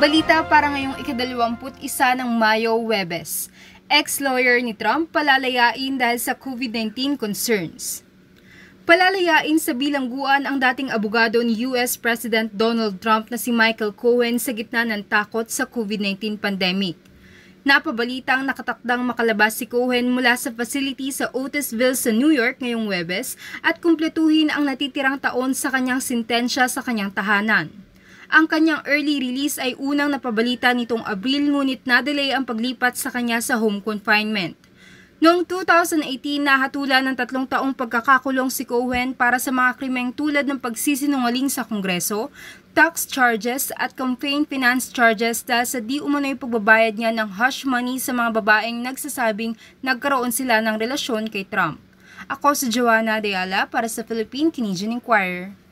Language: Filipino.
Balita para ngayong 21 ng Mayo, Huwebes. Ex-lawyer ni Trump palalayain dahil sa COVID-19 concerns. Palalayain sa bilangguan ang dating abogado ni US President Donald Trump na si Michael Cohen sa gitna ng takot sa COVID-19 pandemic. Napabalitang nakatakdang makalabas si Cohen mula sa facility sa Otisville sa New York ngayong Huwebes at kumpletuhin ang natitirang taon sa kanyang sentensya sa kanyang tahanan. Ang kanyang early release ay unang napabalita nitong Abril ngunit na-delay ang paglipat sa kanya sa home confinement. Noong 2018, nahatulan ng 3 taong pagkakakulong si Cohen para sa mga krimeng tulad ng pagsisinungaling sa Kongreso, tax charges at campaign finance charges dahil sa di umano'y pagbabayad niya ng hush money sa mga babaeng nagsasabing nagkaroon sila ng relasyon kay Trump. Ako si Joanna Dayala para sa Philippine-Canadian Inquirer.